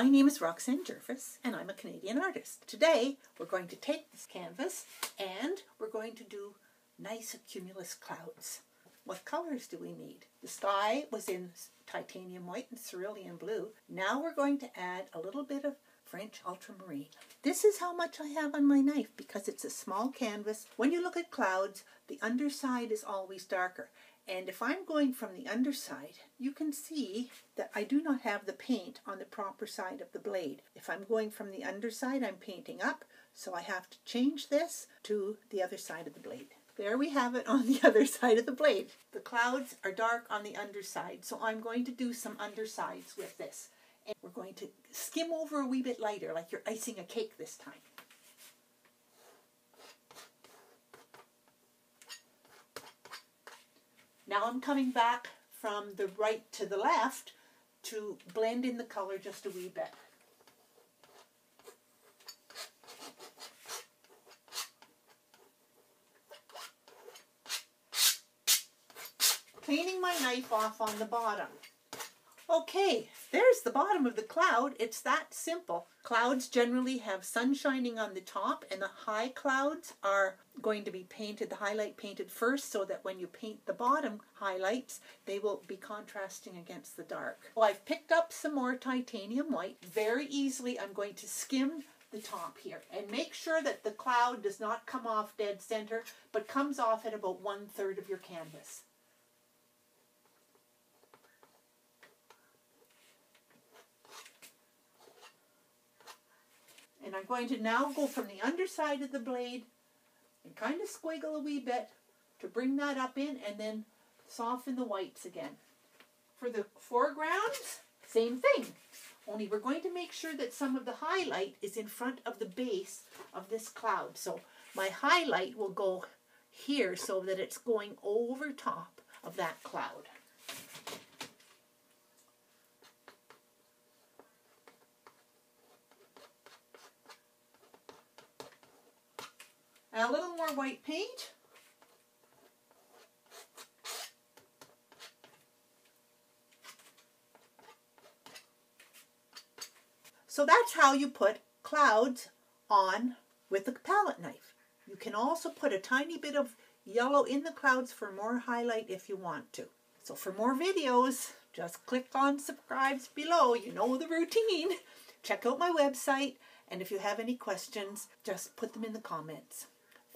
My name is Roxanne Jervis, and I'm a Canadian artist. Today, we're going to take this canvas and we're going to do nice cumulus clouds. What colors do we need? The sky was in titanium white and cerulean blue. Now we're going to add a little bit of French ultramarine. This is how much I have on my knife because it's a small canvas. When you look at clouds, the underside is always darker. And if I'm going from the underside, you can see that I do not have the paint on the proper side of the blade. If I'm going from the underside, I'm painting up, so I have to change this to the other side of the blade. There we have it on the other side of the blade. The clouds are dark on the underside, so I'm going to do some undersides with this. And we're going to skim over a wee bit lighter, like you're icing a cake this time. Now I'm coming back from the right to the left to blend in the color just a wee bit. Cleaning my knife off on the bottom. Okay, there's the bottom of the cloud. It's that simple. Clouds generally have sun shining on the top, and the high clouds are going to be painted, the highlight painted first, so that when you paint the bottom highlights, they will be contrasting against the dark. Well, I've picked up some more titanium white. Very easily, I'm going to skim the top here and make sure that the cloud does not come off dead center, but comes off at about 1/3 of your canvas. And I'm going to now go from the underside of the blade and kind of squiggle a wee bit to bring that up in and then soften the whites again. For the foregrounds, same thing, only we're going to make sure that some of the highlight is in front of the base of this cloud. So my highlight will go here so that it's going over top of that cloud. Now a little more white paint. So that's how you put clouds on with a palette knife. You can also put a tiny bit of yellow in the clouds for more highlight if you want to. So for more videos, just click on subscribe below. You know the routine. Check out my website, and if you have any questions, just put them in the comments.